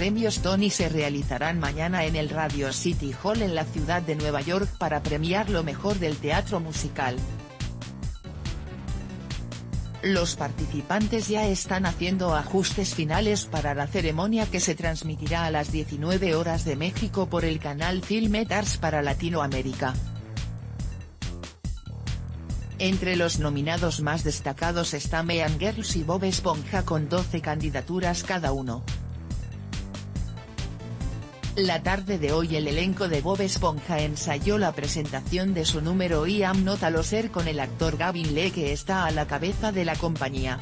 Premios Tony se realizarán mañana en el Radio City Hall en la ciudad de Nueva York para premiar lo mejor del teatro musical. Los participantes ya están haciendo ajustes finales para la ceremonia que se transmitirá a las 19 horas de México por el canal Filmed Arts para Latinoamérica. Entre los nominados más destacados está Mean Girls y Bob Esponja con 12 candidaturas cada uno. La tarde de hoy el elenco de Bob Esponja ensayó la presentación de su número I Am Not A Loser con el actor Gavin Lee, que está a la cabeza de la compañía.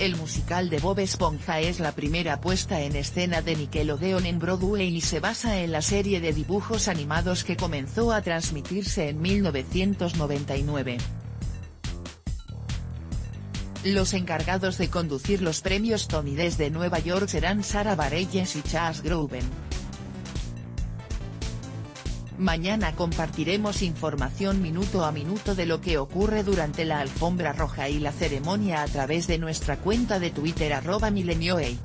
El musical de Bob Esponja es la primera puesta en escena de Nickelodeon en Broadway y se basa en la serie de dibujos animados que comenzó a transmitirse en 1999. Los encargados de conducir los premios Tony desde Nueva York serán Sarah Bareilles y Charles Groben. Mañana compartiremos información minuto a minuto de lo que ocurre durante la alfombra roja y la ceremonia a través de nuestra cuenta de Twitter @milenioey.